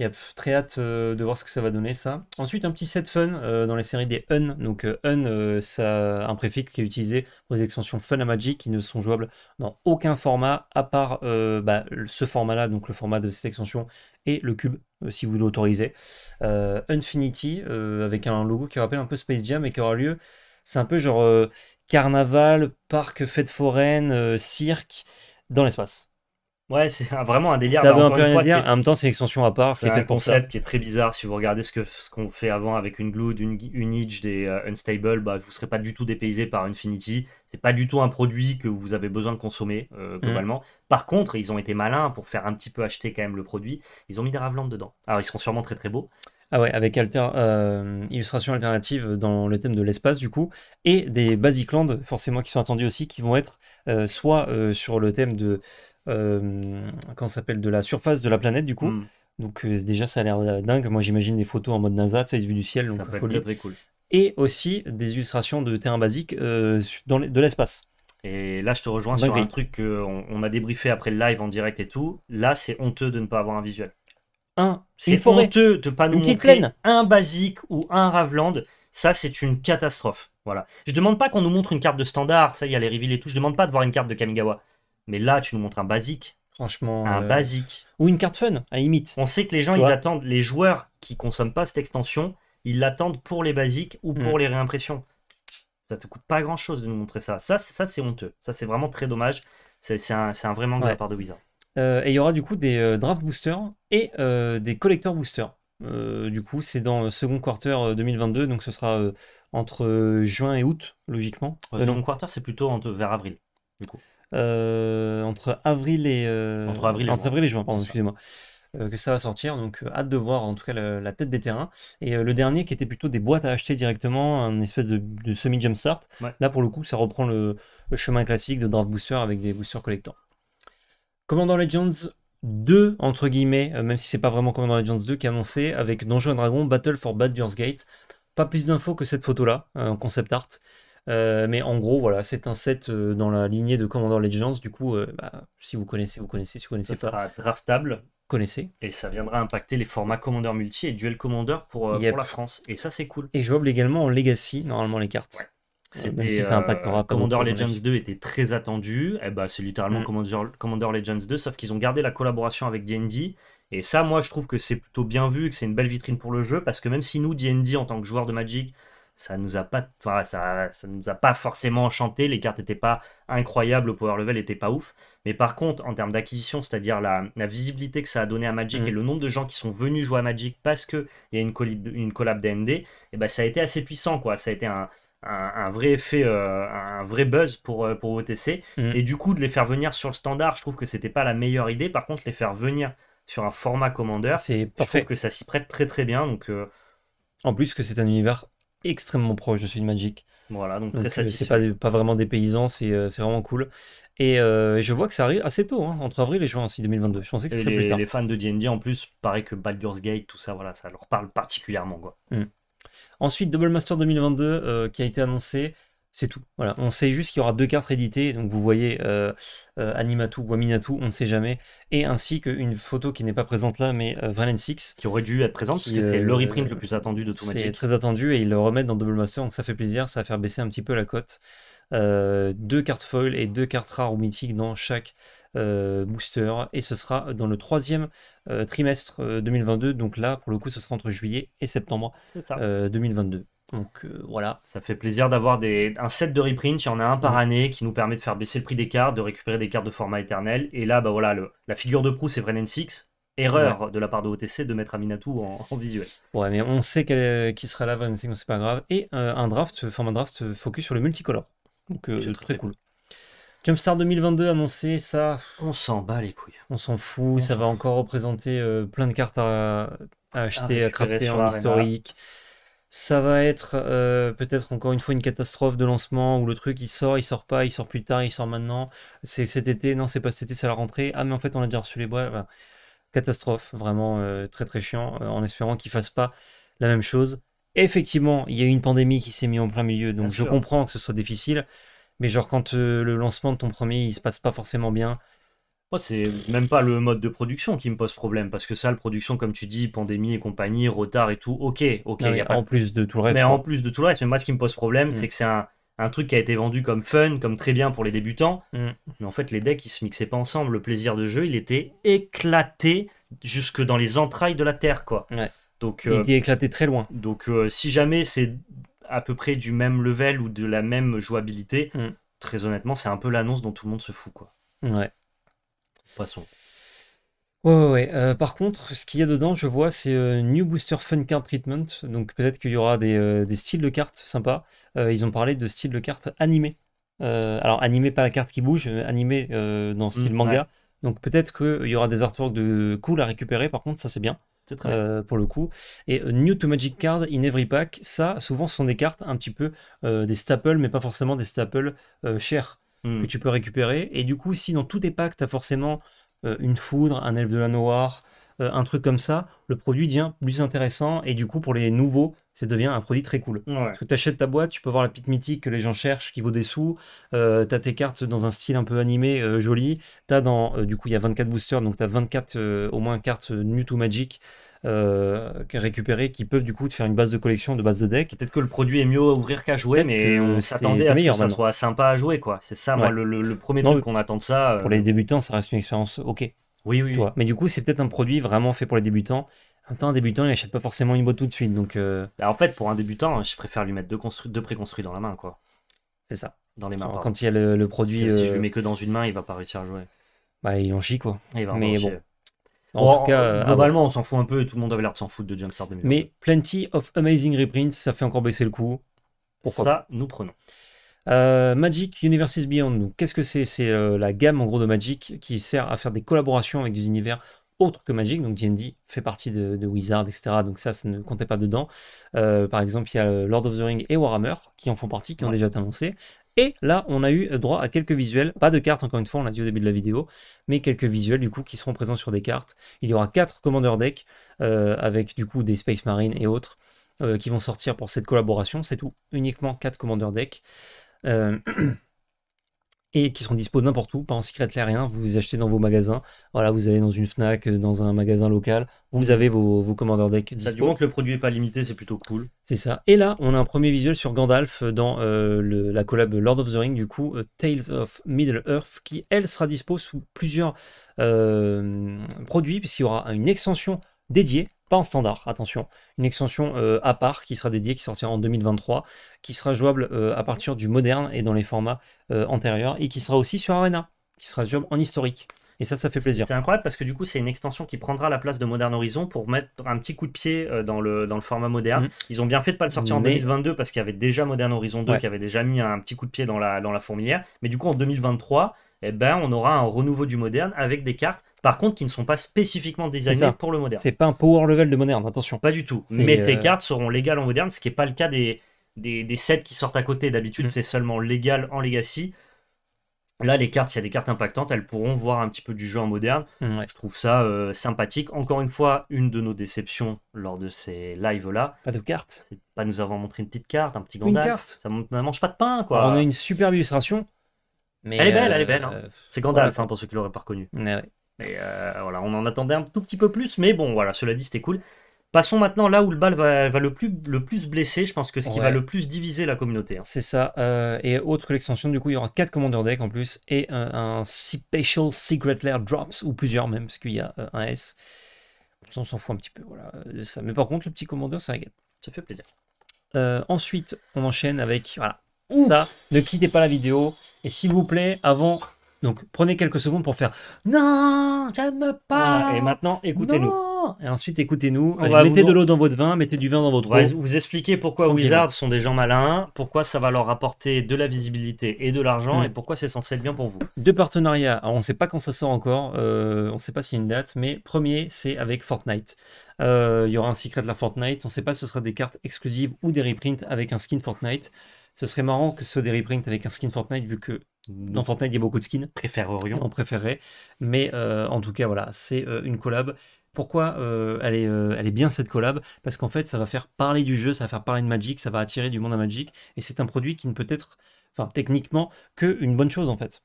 Yep, très hâte de voir ce que ça va donner, ça. Ensuite, un petit set fun dans les séries des Un. Donc, Un, ça un préfixe qui est utilisé pour les extensions fun à Magic qui ne sont jouables dans aucun format, à part ce format-là, donc le format de cette extension, et le cube, si vous l'autorisez. Unfinity, avec un logo qui rappelle un peu Space Jam et qui aura lieu. C'est un peu genre carnaval, parc, fête foraine, cirque, dans l'espace. Ouais, c'est vraiment un délire. Ça veut un peu rien dire. En même temps, c'est une extension à part. C'est un concept qui est très bizarre. Si vous regardez ce qu'on fait avant avec une Glued, une Edge, des Unstable, bah, vous ne serez pas du tout dépaysé par Infinity. C'est pas du tout un produit que vous avez besoin de consommer globalement. Par contre, ils ont été malins pour faire un petit peu acheter quand même le produit. Ils ont mis des Ravelands dedans. Alors, ils seront sûrement très très beaux. Ah ouais, avec illustration alternative dans le thème de l'espace du coup, et des Basic Lands forcément qui sont attendus aussi, qui vont être soit sur le thème de comment ça s'appelle, de la surface de la planète du coup. Donc déjà ça a l'air dingue. Moi j'imagine des photos en mode NASA, c'est vu du ciel, donc très très cool. Et aussi des illustrations de terrain basique de l'espace. Et là, je te rejoins sur un truc qu'on a débriefé après le live en direct et tout. Là, c'est honteux de ne pas avoir un visuel. C'est honteux de ne pas nous montrer un basique ou un Raveland. Ça, c'est une catastrophe. Voilà. Je ne demande pas qu'on nous montre une carte de standard. Ça, il y a les reveals et tout. Je ne demande pas de voir une carte de Kamigawa. Mais là, tu nous montres un basique. Franchement. Un basique. Ou une carte fun, à la limite. On sait que les gens, ils attendent, les joueurs qui ne consomment pas cette extension, ils l'attendent pour les basiques ou pour les réimpressions. Ça ne te coûte pas grand-chose de nous montrer ça. Ça, c'est honteux. Ça, c'est vraiment très dommage. C'est un vrai manque de la part de Wizard. Et il y aura du coup des draft boosters et des collector boosters. Du coup, c'est dans second quarter 2022, donc ce sera entre juin et août, logiquement. Second quarter, c'est plutôt vers avril, du coup. Entre avril et juin, pardon, excusez-moi. Que ça va sortir, donc hâte de voir en tout cas la tête des terrains. Et le dernier qui était plutôt des boîtes à acheter directement, un espèce de semi-jumpstart. Là pour le coup, ça reprend le chemin classique de draft booster avec des boosters collectants. Command & Legends 2, entre guillemets, même si c'est pas vraiment Command & Legends 2 qui est annoncé, avec Donjons & Dragons Battle for Baldur's Gate. Pas plus d'infos que cette photo-là, en concept art. Mais en gros, voilà, c'est un set dans la lignée de Command & Legends. Du coup, si vous connaissez, vous connaissez. Si vous connaissez ça pas, sera draftable. Connaissez. Et ça viendra impacter les formats Commander Multi et Duel Commander pour la France. Et ça, c'est cool. Et jouable également en Legacy, normalement, les cartes. Ouais. Commander Legends 2 était très attendu. Eh ben, c'est littéralement Commander Legends 2, sauf qu'ils ont gardé la collaboration avec D&D. Et ça, moi, je trouve que c'est plutôt bien vu, que c'est une belle vitrine pour le jeu, parce que même si nous, D&D, en tant que joueurs de Magic, ça nous a pas forcément enchanté. Les cartes n'étaient pas incroyables, le power level n'était pas ouf. Mais par contre, en termes d'acquisition, c'est-à-dire la visibilité que ça a donné à Magic et le nombre de gens qui sont venus jouer à Magic parce qu'il y a une collab D&D, eh ben, ça a été assez puissant, quoi. Ça a été un vrai effet, un vrai buzz pour OTC. Et du coup, de les faire venir sur le standard, je trouve que c'était pas la meilleure idée. Par contre, les faire venir sur un format Commander, je trouve que ça s'y prête très très bien. Donc, en plus que c'est un univers extrêmement proche de celui de Magic. Voilà, donc très satisfaisant. C'est pas vraiment des paysans, c'est vraiment cool. Et je vois que ça arrive assez tôt, hein, entre avril et juin aussi 2022. Je pensais que c'était plus tard. Les fans de D&D, en plus, pareil que Baldur's Gate, tout ça, voilà, ça leur parle particulièrement, quoi. Ensuite, Double Master 2022 qui a été annoncé, c'est tout. Voilà, on sait juste qu'il y aura 2 cartes éditées, donc vous voyez Animatou ou Aminatou, on ne sait jamais, et ainsi qu'une photo qui n'est pas présente là, mais Brennensix. Qui aurait dû être présente, parce que c'est le reprint le plus attendu de tout Magic. C'est très attendu, et ils le remettent dans Double Master, donc ça fait plaisir, ça va faire baisser un petit peu la cote. 2 cartes foil et 2 cartes rares ou mythiques dans chaque booster, et ce sera dans le 3e trimestre 2022, donc là pour le coup ce sera entre juillet et septembre 2022, donc voilà, ça fait plaisir d'avoir un set de reprints. Il y en a un par année qui nous permet de faire baisser le prix des cartes, de récupérer des cartes de format éternel, et là bah voilà, la figure de proue c'est Brennensix. Erreur de la part de OTC de mettre Aminatou en visuel. Ouais, mais on sait qu'il sera là, Brennensix, c'est pas grave. Et un draft, format draft focus sur le multicolore, donc c'est très cool. Jumpstart 2022 annoncé, ça... On s'en bat les couilles. On s'en fout, ça va encore représenter plein de cartes à acheter, à crafter en historique. Ça va être peut-être encore une fois une catastrophe de lancement où le truc il sort pas, il sort plus tard, il sort maintenant. C'est cet été, non c'est pas cet été, c'est la rentrée. Ah mais en fait on a déjà reçu les boîtes. Voilà. Catastrophe, vraiment très très chiant, en espérant qu'ils fassent pas la même chose. Effectivement, il y a eu une pandémie qui s'est mise en plein milieu, donc je comprends que ce soit difficile. Mais genre quand le lancement de ton premier, il se passe pas forcément bien. Moi, c'est même pas le mode de production qui me pose problème, parce que ça, la production, comme tu dis, pandémie et compagnie, retard et tout, ok. Non, y a pas... En plus de tout le reste. Mais en plus de tout le reste, mais moi, ce qui me pose problème, c'est que c'est un truc qui a été vendu comme fun, comme très bien pour les débutants, mais en fait, les decks, ils se mixaient pas ensemble. Le plaisir de jeu, il était éclaté jusque dans les entrailles de la terre, quoi. Ouais. Donc, il était éclaté très loin. Donc, si jamais c'est à peu près du même level ou de la même jouabilité, très honnêtement, c'est un peu l'annonce dont tout le monde se fout, quoi. Ouais. Passons. Ouais. Par contre, ce qu'il y a dedans, je vois, c'est New Booster Fun Card Treatment. Donc peut-être qu'il y aura des styles de cartes sympas. Ils ont parlé de styles de cartes animés. Alors animé, pas la carte qui bouge, animé dans style manga. Ouais. Donc peut-être qu'il y aura des artworks de cool à récupérer. Par contre, ça c'est bien. C'est très bien. Pour le coup. Et New to Magic Card in Every Pack, ça, souvent, ce sont des cartes un petit peu des staples, mais pas forcément des staples chers que tu peux récupérer. Et du coup, si dans tous tes packs, tu as forcément une foudre, un elfe de la noire, un truc comme ça, le produit devient plus intéressant. Et du coup, pour les nouveaux, ça devient un produit très cool. Ouais. Parce que tu achètes ta boîte, tu peux avoir la petite mythique que les gens cherchent, qui vaut des sous. Tu as tes cartes dans un style un peu animé, joli. Tu as dans, du coup, il y a 24 boosters, donc tu as 24 au moins cartes New to Magic récupérées qui peuvent du coup te faire une base de collection, de base de deck. Peut-être que le produit est mieux à ouvrir qu'à jouer, mais on s'attendait à ce que ça soit sympa à jouer, quoi. C'est ça, ouais. Moi, le premier truc qu'on attend de ça. Pour les débutants, ça reste une expérience ok. Oui. Vois. Mais du coup, c'est peut-être un produit vraiment fait pour les débutants. En même temps, un débutant, il n'achète pas forcément une boîte tout de suite. Donc, bah en fait, pour un débutant, je préfère lui mettre deux préconstruits dans la main, quoi. C'est ça. Dans les mains. Alors, quand il y a le produit. Si je lui mets que dans une main, il va pas réussir à jouer. Bah, il en chie, quoi. Il va en chier. Bon. En tout cas, globalement, on s'en fout un peu et tout le monde avait l'air de s'en foutre de Jumpstart 2020. Mais plenty of amazing reprints, ça fait encore baisser le coup. Pourquoi ça, nous prenons. Magic Universes Beyond, donc qu'est-ce que c'est? C'est la gamme en gros de Magic qui sert à faire des collaborations avec des univers autres que Magic, donc D&D fait partie de Wizard, etc. Donc ça ne comptait pas dedans. Par exemple, il y a Lord of the Ring et Warhammer qui en font partie, qui ont déjà été annoncés. Et là, on a eu droit à quelques visuels, pas de cartes encore une fois, on l'a dit au début de la vidéo, mais quelques visuels du coup qui seront présents sur des cartes. Il y aura 4 Commander Deck avec du coup des Space Marines et autres qui vont sortir pour cette collaboration. C'est tout, uniquement 4 Commander Deck. Et qui seront dispo n'importe où, pas en Secret Lair, rien, vous les achetez dans vos magasins, voilà, vous allez dans une Fnac, dans un magasin local, vous avez vos Commander Deck dispo. Ça, du moment que le produit n'est pas limité, c'est plutôt cool. C'est ça. Et là, on a un premier visuel sur Gandalf dans la collab Lord of the Ring, du coup, Tales of Middle-earth, qui, elle, sera dispo sous plusieurs produits, puisqu'il y aura une extension dédiée, pas en standard, attention, une extension à part qui sera dédiée, qui sortira en 2023, qui sera jouable à partir du moderne et dans les formats antérieurs, et qui sera aussi sur Arena, qui sera jouable en historique. Et ça fait plaisir. C'est incroyable parce que du coup, c'est une extension qui prendra la place de Modern Horizon pour mettre un petit coup de pied dans le format moderne. Ils ont bien fait de ne pas le sortir en 2022 parce qu'il y avait déjà Modern Horizon 2 qui avait déjà mis un petit coup de pied dans la fourmilière. Mais du coup, en 2023... Eh ben, on aura un renouveau du moderne avec des cartes, par contre, qui ne sont pas spécifiquement designées pour le moderne. C'est pas un power level de moderne, attention. Pas du tout. Mais les cartes seront légales en moderne, ce qui n'est pas le cas des sets qui sortent à côté. D'habitude, c'est seulement légal en legacy. Là, les cartes, s'il y a des cartes impactantes, elles pourront voir un petit peu du jeu en moderne. Je trouve ça sympathique. Encore une fois, une de nos déceptions lors de ces lives-là. Pas de cartes. Nous avons montré une petite carte, un petit Gandalf. Une carte. Ça ne mange pas de pain, quoi. Alors, on a une superbe illustration. Mais elle est belle. Hein. C'est Gandalf, pour ceux qui ne l'auraient pas reconnu. Ouais. Mais voilà, on en attendait un tout petit peu plus, mais bon, voilà, cela dit, c'était cool. Passons maintenant là où le bal va le plus blesser, je pense que ce qui va le plus diviser la communauté. Hein. C'est ça, et autre que l'extension, du coup, il y aura 4 Commander Deck en plus, et un Special Secret Lair Drops, ou plusieurs même, parce qu'il y a un S. On s'en fout un petit peu, voilà, de ça. Mais par contre, le petit Commander, ça régale. Ça fait plaisir. Ensuite, on enchaîne avec, voilà, ça, ne quittez pas la vidéo. Et s'il vous plaît, avant, donc prenez quelques secondes pour faire « Non, j'aime pas !» Et maintenant, écoutez-nous. Et ensuite, écoutez-nous. Mettez de l'eau dans votre vin, mettez du vin dans votre eau. Vous expliquez pourquoi Wizards sont des gens malins, pourquoi ça va leur apporter de la visibilité et de l'argent, et pourquoi c'est censé être bien pour vous. Deux partenariats. Alors, on ne sait pas quand ça sort encore, on ne sait pas s'il y a une date, mais premier, c'est avec Fortnite. Il y aura un Secret Lair Fortnite. On ne sait pas si ce sera des cartes exclusives ou des reprints avec un skin Fortnite. Ce serait marrant que ce soit des reprints avec un skin Fortnite, vu que dans Fortnite, il y a beaucoup de skins. Préférerions. On préférerait. Mais en tout cas, voilà, c'est une collab. Pourquoi elle est bien cette collab? Parce qu'en fait, ça va faire parler du jeu, ça va faire parler de Magic, ça va attirer du monde à Magic. Et c'est un produit qui ne peut être, enfin, techniquement, qu'une bonne chose, en fait.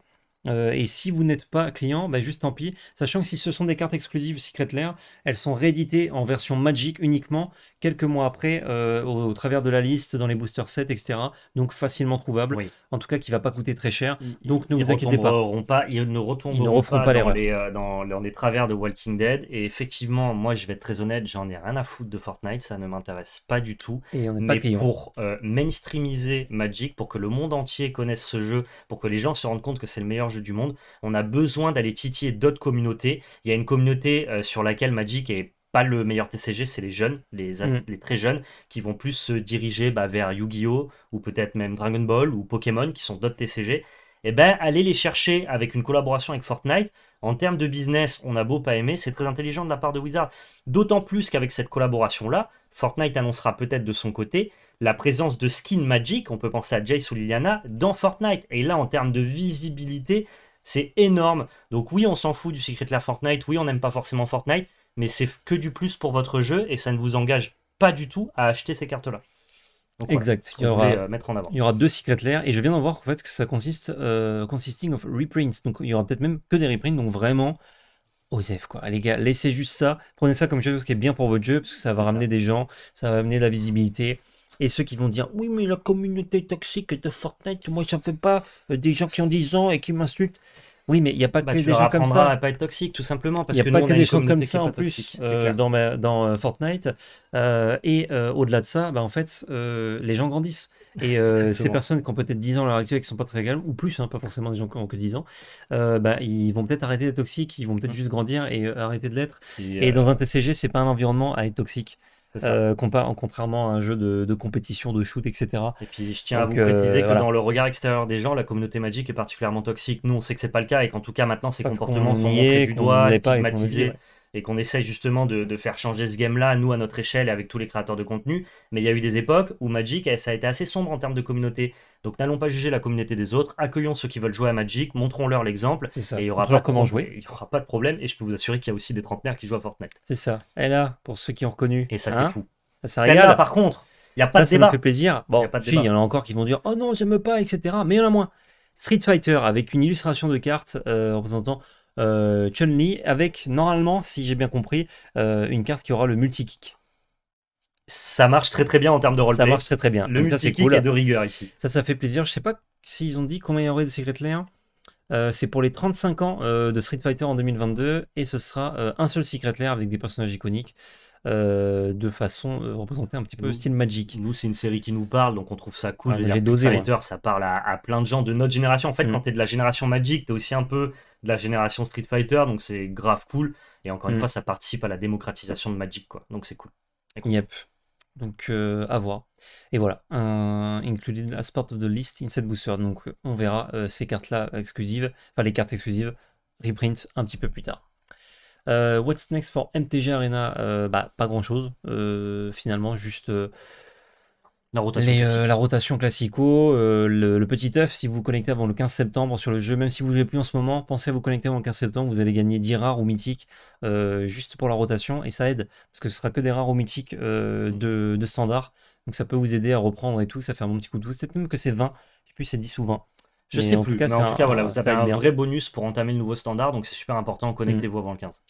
Et si vous n'êtes pas client, bah juste tant pis, sachant que si ce sont des cartes exclusives Secret Lair, elles sont rééditées en version Magic uniquement, quelques mois après au travers de la liste, dans les booster sets, etc. Donc facilement trouvable, oui. En tout cas qui ne va pas coûter très cher. Donc ne vous inquiétez pas. Ils ne retomberont pas dans les travers de Walking Dead. Et effectivement, moi je vais être très honnête, j'en ai rien à foutre de Fortnite, ça ne m'intéresse pas du tout. Et on est mais pour mainstreamiser Magic, pour que le monde entier connaisse ce jeu, pour que les gens se rendent compte que c'est le meilleur jeu du monde, on a besoin d'aller titiller d'autres communautés. Il y a une communauté sur laquelle Magic est pas le meilleur TCG, c'est les jeunes, les très jeunes, qui vont plus se diriger vers Yu-Gi-Oh! Ou peut-être même Dragon Ball ou Pokémon, qui sont d'autres TCG. Et bien, allez les chercher avec une collaboration avec Fortnite. En termes de business, on a beau pas aimer, c'est très intelligent de la part de Wizard. D'autant plus qu'avec cette collaboration-là, Fortnite annoncera peut-être de son côté la présence de skins Magic, on peut penser à Jace ou Liliana, dans Fortnite. Et là, en termes de visibilité, c'est énorme. Donc oui, on s'en fout du Secret Lair Fortnite, oui, on n'aime pas forcément Fortnite, mais c'est que du plus pour votre jeu et ça ne vous engage pas du tout à acheter ces cartes-là. Exact. Voilà, il y aura deux Secret Lair et je viens d'en voir en fait que ça consiste consisting of reprints. Donc il y aura peut-être même que des reprints. Donc vraiment, osef quoi. Les gars, laissez juste ça. Prenez ça comme chose qui est bien pour votre jeu parce que ça va ramener des gens, ça va amener de la visibilité. Et ceux qui vont dire, oui mais la communauté toxique de Fortnite, moi j'en fais pas des gens qui ont 10 ans et qui m'insultent. Oui, mais il n'y a pas que des gens comme ça. Tu leur apprendras à pas être toxique, tout simplement. Il n'y a pas que des gens comme ça, en plus, dans Fortnite. Au-delà de ça, en fait, les gens grandissent. Et ces personnes qui ont peut-être 10 ans à l'heure actuelle, qui ne sont pas très calmes, ou plus, hein, pas forcément des gens qui ont que 10 ans, ils vont peut-être arrêter d'être toxiques, ils vont peut-être juste grandir et arrêter de l'être. Et dans un TCG, ce n'est pas un environnement à être toxique. Contrairement à un jeu de compétition, de shoot, etc. Et puis je tiens à vous préciser que dans le regard extérieur des gens, la communauté Magic est particulièrement toxique. Nous on sait que c'est pas le cas et qu'en tout cas maintenant ces comportements sont montrés du doigt, stigmatisés, et qu'on essaye justement de faire changer ce game là, nous à notre échelle et avec tous les créateurs de contenu. Mais il y a eu des époques où Magic ça a été assez sombre en termes de communauté. Donc n'allons pas juger la communauté des autres, accueillons ceux qui veulent jouer à Magic, montrons-leur l'exemple, et il n'y aura pas de problème. Et je peux vous assurer qu'il y a aussi des trentenaires qui jouent à Fortnite. C'est ça, et là, pour ceux qui ont reconnu. Et ça, c'est fou. Ça là, par contre, il n'y a pas de débat. Ça me fait plaisir. Bon, si, il y en a encore qui vont dire « Oh non, j'aime pas, etc. » Mais il y en a moins. Street Fighter, avec une illustration de carte représentant Chun-Li, avec, normalement, si j'ai bien compris, une carte qui aura le multi-kick. Ça marche très très bien en termes de roleplay. Ça marche très très bien. Le multi-kick est de rigueur ici. Ça fait plaisir. Je sais pas s'ils ont dit combien il y aurait de Secret Lair. C'est pour les 35 ans de Street Fighter en 2022. Et ce sera un seul Secret Lair avec des personnages iconiques. De façon représentée un petit peu style Magic. Nous, c'est une série qui nous parle, donc on trouve ça cool. Street Fighter, ça parle à plein de gens de notre génération. En fait, quand t'es de la génération Magic, t'es aussi un peu de la génération Street Fighter, donc c'est grave cool. Et encore une fois, ça participe à la démocratisation de Magic, quoi. Donc c'est cool. Yep. Donc à voir. Et voilà, included as part of the list in set booster. Donc on verra ces cartes-là exclusives, enfin les cartes exclusives, reprint un petit peu plus tard. What's next for MTG Arena? Pas grand chose. Finalement, juste la rotation classico. Le petit œuf, si vous vous connectez avant le 15 septembre sur le jeu, même si vous ne jouez plus en ce moment, pensez à vous connecter avant le 15 septembre. Vous allez gagner 10 rares ou mythiques juste pour la rotation. Et ça aide, parce que ce sera que des rares ou mythiques de standard. Donc ça peut vous aider à reprendre et tout. Ça fait un bon petit coup de pouce. Peut-être même que c'est 20, et puis c'est 10 ou 20. Je sais plus, mais en tout cas, voilà, vous avez un vrai bonus pour entamer le nouveau standard, donc c'est super important, connectez-vous avant le 15.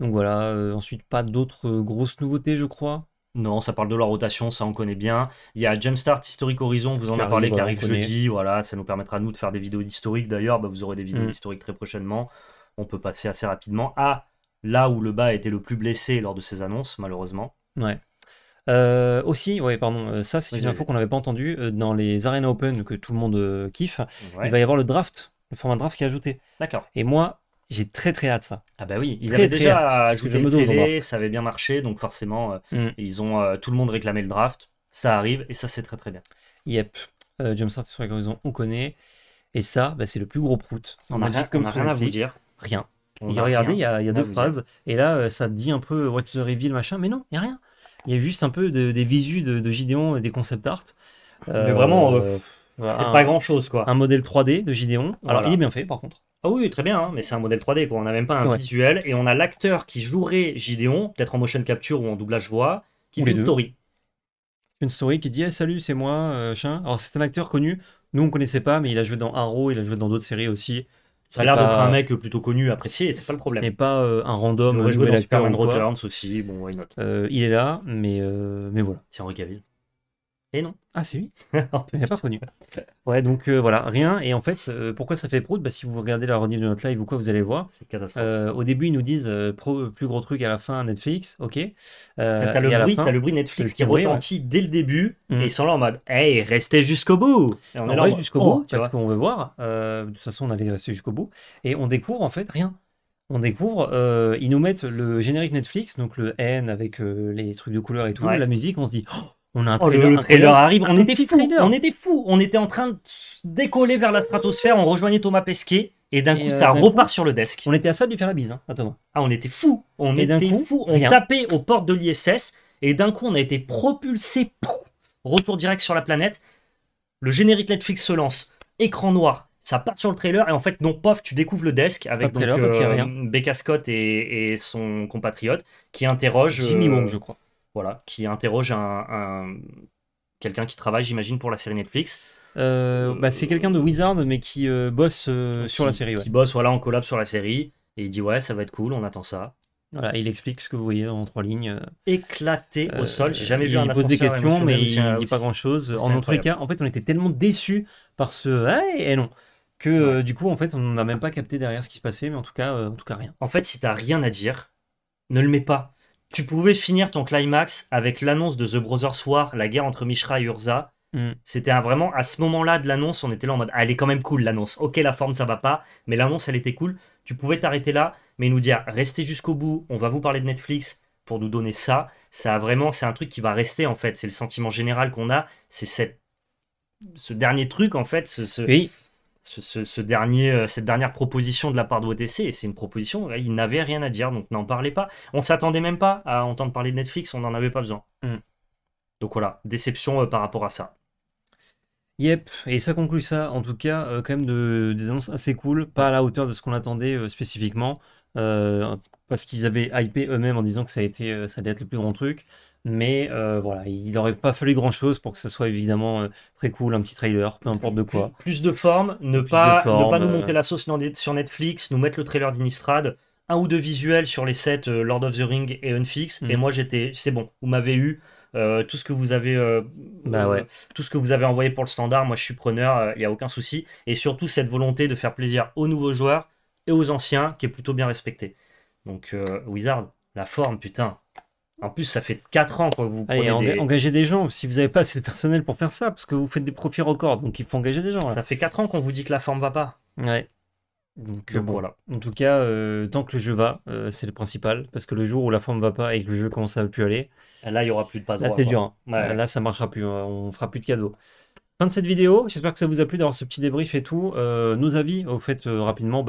Donc voilà, ensuite, pas d'autres grosses nouveautés, je crois. Non, ça parle de la rotation, ça on connaît bien. Il y a Jumpstart Historic Horizon, vous en avez parlé, qui arrive jeudi, voilà, ça nous permettra, nous, de faire des vidéos d'historique, d'ailleurs, vous aurez des vidéos d'historique très prochainement, on peut passer assez rapidement à là où le bas était le plus blessé lors de ces annonces, malheureusement. Ouais. Ça c'est une info qu'on n'avait pas entendue dans les Arena Open que tout le monde kiffe. Ouais. Il va y avoir le draft, le format draft qui est ajouté. D'accord. Et moi, j'ai très très hâte ça. Ah bah oui, ils avaient déjà ajouté le télé, ça avait bien marché, donc forcément, ils ont tout le monde réclamait le draft, ça arrive et ça c'est très très bien. Yep, Jumpstart sur la horizon, on connaît. Et ça, c'est le plus gros prout. On n'a rien à vous dire. Rien. Regardez, il y a deux phrases, et là ça dit un peu Watch the Reveal machin, mais non, il n'y a rien. Il y a juste un peu des visus de Gideon et des concept art. Mais vraiment, c'est pas grand chose quoi. Un modèle 3D de Gideon. Alors il est bien fait par contre. Ah oui, très bien, hein, mais c'est un modèle 3D quoi. On n'a même pas un visuel et on a l'acteur qui jouerait Gideon, peut-être en motion capture ou en doublage voix, qui fait une story. Une story qui dit hey, salut, c'est moi, chien. Alors c'est un acteur connu. Nous on connaissait pas, mais il a joué dans Arrow, il a joué dans d'autres séries aussi. Ça a l'air d'être un mec plutôt connu, apprécié, c'est pas le problème. Ce n'est pas un random. Il aurait joué dans Superman Returns aussi, bon, why not. Il est là, mais voilà. C'est Henry Cavill. Et non. Ah, c'est lui. Il n'est pas connu. Ouais, donc voilà, rien. Et en fait, pourquoi ça fait prout, bah, si vous regardez la rediff de notre live ou quoi, vous allez voir. C'est catastrophique. Au début, ils nous disent plus gros truc à la fin, Netflix, ok. T'as le bruit Netflix qui retentit dès le début, et ils sont là en mode, hey, restez jusqu'au bout. Et on reste jusqu'au bout, tu vois, parce qu'on veut voir. De toute façon, on allait rester jusqu'au bout. Et on découvre, en fait, rien. On découvre, ils nous mettent le générique Netflix, donc le N avec les trucs de couleur et tout, la musique, on se dit... On a un trailer, le trailer arrive, on était fous, on était en train de décoller vers la stratosphère, on rejoignait Thomas Pesquet, et d'un coup, ça repart sur le desk. On était à ça de lui faire la bise, hein, à Thomas. Ah, on était fous, on tapait aux portes de l'ISS, et d'un coup, on a été propulsé, retour direct sur la planète, le générique Netflix se lance, écran noir, ça part sur le trailer, et en fait, non, pof, tu découvres le desk, avec donc, Becca Scott et son compatriote, qui interroge... Jimmy Wong, je crois. Voilà, qui interroge quelqu'un qui travaille, j'imagine, pour la série Netflix. Bah, c'est quelqu'un de Wizard, mais qui bosse sur la série. Ouais. Qui bosse en collab sur la série. Et il dit, ouais, ça va être cool, on attend ça. Voilà, il explique ce que vous voyez en 3 lignes. Éclaté au sol, j'ai jamais vu un ascenseur. Il pose des questions, mais il dit pas grand-chose. En tous les cas, en fait, on était tellement déçus par ce « hey » et non que du coup, en fait, on n'a même pas capté derrière ce qui se passait, mais en tout cas rien. En fait, si t'as rien à dire, ne le mets pas. Tu pouvais finir ton climax avec l'annonce de The Brothers War, la guerre entre Mishra et Urza. C'était vraiment, à ce moment-là de l'annonce, on était là en mode, ah, elle est quand même cool l'annonce. Ok, la forme, ça va pas, mais l'annonce, elle était cool. Tu pouvais t'arrêter là, mais nous dire, restez jusqu'au bout, on va vous parler de Netflix pour nous donner ça. Ça a vraiment, c'est un truc qui va rester, en fait. C'est le sentiment général qu'on a. C'est ce dernier truc, en fait, cette dernière proposition de la part de OTC, et c'est une proposition, ils n'avaient rien à dire, donc n'en parlez pas. On s'attendait même pas à entendre parler de Netflix, on n'en avait pas besoin. Donc voilà, déception par rapport à ça. Yep, et ça conclut ça, en tout cas, quand même des annonces assez cool, pas à la hauteur de ce qu'on attendait spécifiquement, parce qu'ils avaient hypé eux-mêmes en disant que ça allait être le plus grand truc. Mais voilà, il n'aurait pas fallu grand-chose pour que ça soit évidemment très cool, un petit trailer, peu importe de quoi. Plus de forme, ne pas nous monter la sauce sur Netflix, nous mettre le trailer d'Innistrad, 1 ou 2 visuels sur les sets Lord of the Ring et Unfix. Et moi j'étais, c'est bon, vous m'avez eu tout ce que vous avez, tout ce que vous avez envoyé pour le standard. Moi je suis preneur, il n'y a aucun souci. Et surtout cette volonté de faire plaisir aux nouveaux joueurs et aux anciens, qui est plutôt bien respectée. Donc Wizard, la forme, putain. En plus, ça fait 4 ans que vous engagez des gens, si vous n'avez pas assez de personnel pour faire ça, parce que vous faites des profits records, donc il faut engager des gens. Là. Ça fait 4 ans qu'on vous dit que la forme va pas. Ouais. Donc bon, voilà. En tout cas, tant que le jeu va, c'est le principal, parce que le jour où la forme va pas et que le jeu commence à ne plus aller, là, il n'y aura plus de passe. Là, c'est dur. Hein. Ouais. Là, ça ne marchera plus. On fera plus de cadeaux. Fin de cette vidéo. J'espère que ça vous a plu d'avoir ce petit débrief et tout. Nos avis, au fait, rapidement,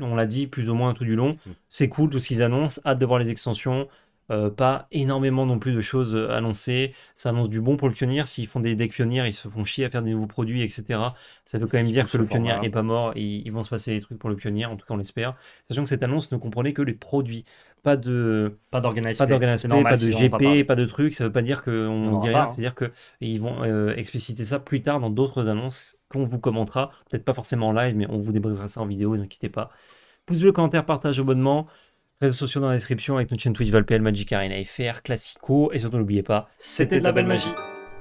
on l'a dit plus ou moins tout du long. C'est cool tout ce qu'ils annoncent. Hâte de voir les extensions. Pas énormément non plus de choses annoncées. Ça annonce du bon pour le pionnier. S'ils font des decks pionniers, ils se font chier à faire des nouveaux produits, etc. Ça veut quand même dire que le pionnier n'est pas mort. Ils vont se passer des trucs pour le pionnier, en tout cas on l'espère. Sachant que cette annonce ne comprenait que les produits. Pas d'organisme, pas de GP, pas de trucs. Ça veut pas dire qu'on dit rien. C'est-à-dire qu'ils vont expliciter ça plus tard dans d'autres annonces qu'on vous commentera. Peut-être pas forcément en live, mais on vous débriefera ça en vidéo, ne vous inquiétez pas. Pouce bleu, commentaire, partage, abonnement. Réseaux sociaux dans la description avec notre chaîne Twitch ValPL, Magic Arena FR, Classico, et surtout n'oubliez pas, c'était de la belle magie.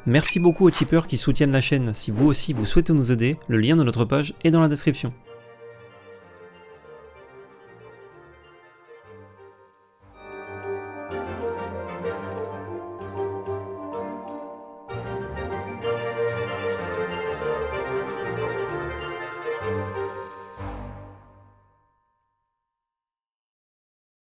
Merci beaucoup aux tipeurs qui soutiennent la chaîne. Si vous aussi vous souhaitez nous aider, le lien de notre page est dans la description.